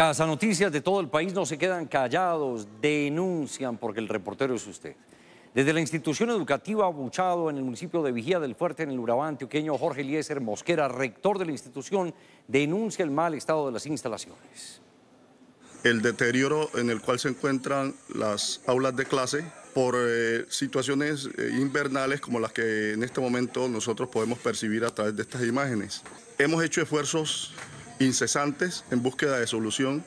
CazaNoticias de todo el país no se quedan callados, denuncian porque el reportero es usted. Desde la institución educativa Buchado en el municipio de Vigía del Fuerte, en el Urabá antioqueño, Jorge Eliezer Mosquera, rector de la institución, denuncia el mal estado de las instalaciones. El deterioro en el cual se encuentran las aulas de clase por situaciones invernales como las que en este momento nosotros podemos percibir a través de estas imágenes. Hemos hecho esfuerzos incesantes en búsqueda de solución,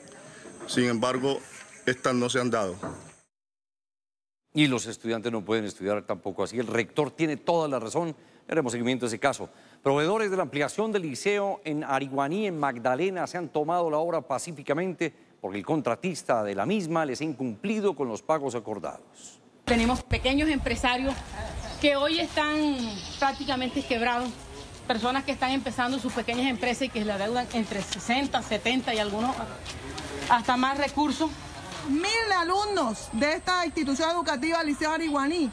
sin embargo, estas no se han dado. Y los estudiantes no pueden estudiar tampoco así. El rector tiene toda la razón. Haremos seguimiento a ese caso. Proveedores de la ampliación del liceo en Ariguaní, en Magdalena, se han tomado la obra pacíficamente porque el contratista de la misma les ha incumplido con los pagos acordados. Tenemos pequeños empresarios que hoy están prácticamente quebrados. Personas que están empezando sus pequeñas empresas y que la deudan entre 60, 70 y algunos hasta más recursos. 1000 alumnos de esta institución educativa Liceo Ariguaní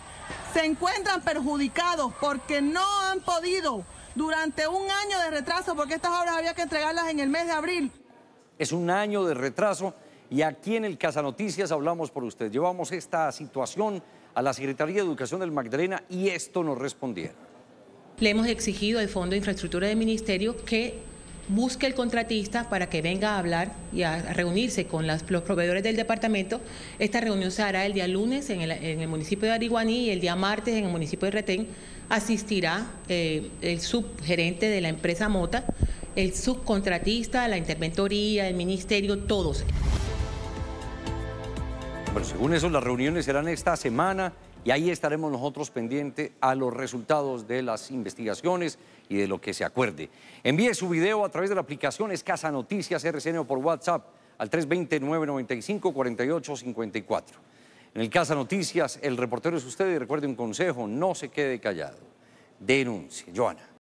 se encuentran perjudicados porque no han podido durante un año de retraso, porque estas obras había que entregarlas en el mes de abril. Es un año de retraso y aquí en el CazaNoticias hablamos por usted. Llevamos esta situación a la Secretaría de Educación del Magdalena y esto nos respondieron. Le hemos exigido al Fondo de Infraestructura del Ministerio que busque el contratista para que venga a hablar y a reunirse con los proveedores del departamento. Esta reunión se hará el día lunes en el municipio de Ariguaní y el día martes en el municipio de Retén. Asistirá el subgerente de la empresa Mota, el subcontratista, la interventoría, el ministerio, todos. Bueno, según eso, las reuniones serán esta semana y ahí estaremos nosotros pendientes a los resultados de las investigaciones y de lo que se acuerde. Envíe su video a través de la aplicación EsCazaNoticias RCN o por WhatsApp al 320-995-4854. En el CazaNoticias, el reportero es usted y recuerde un consejo, no se quede callado. Denuncie. Joana.